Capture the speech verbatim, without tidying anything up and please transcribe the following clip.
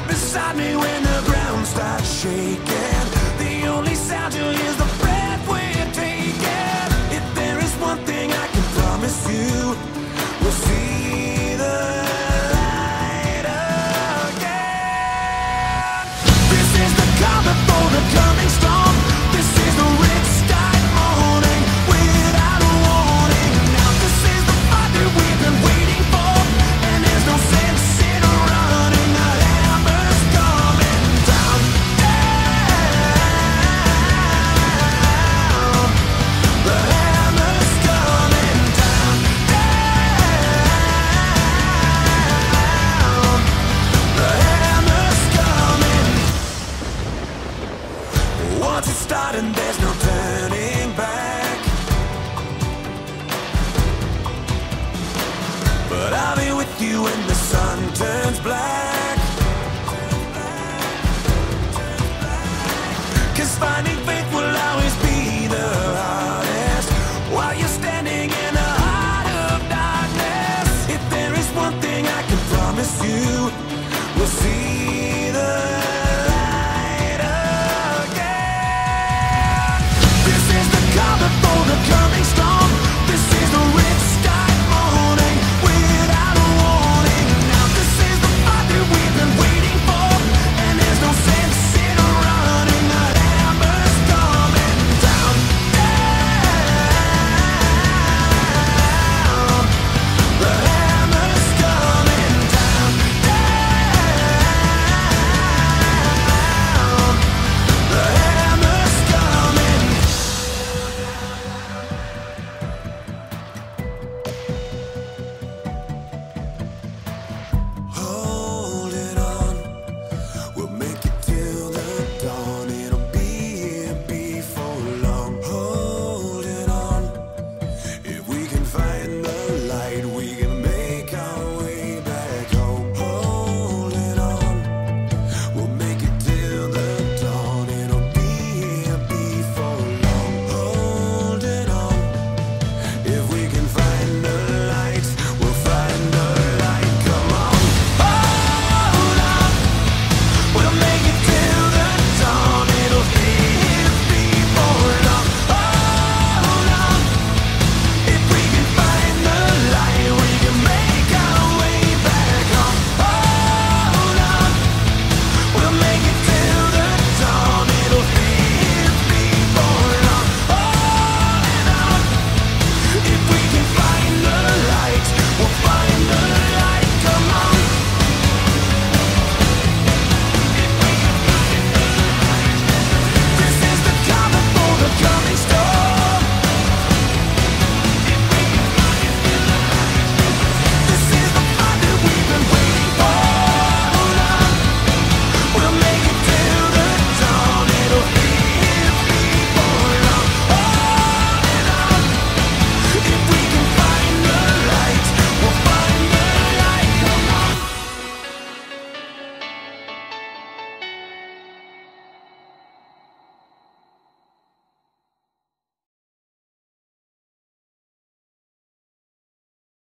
right beside me when the ground starts shaking. The only sound you'll hear is the breath we're taking. If there is one thing I can promise you, we'll see the light again. This is the calm before the coming storm. This is the red sky morning without a warning. Now this is the fight that we've been waiting for, and there's no sense in running. The hammer's coming down, down. The hammer's coming down, down. The hammer's coming. Once it's starting, there's no turning back. But I'll be with you when the sun turns black. Cause finding faith will always be the hardest, while you're standing in the heart of darkness. If there is one thing I can promise you, we'll see.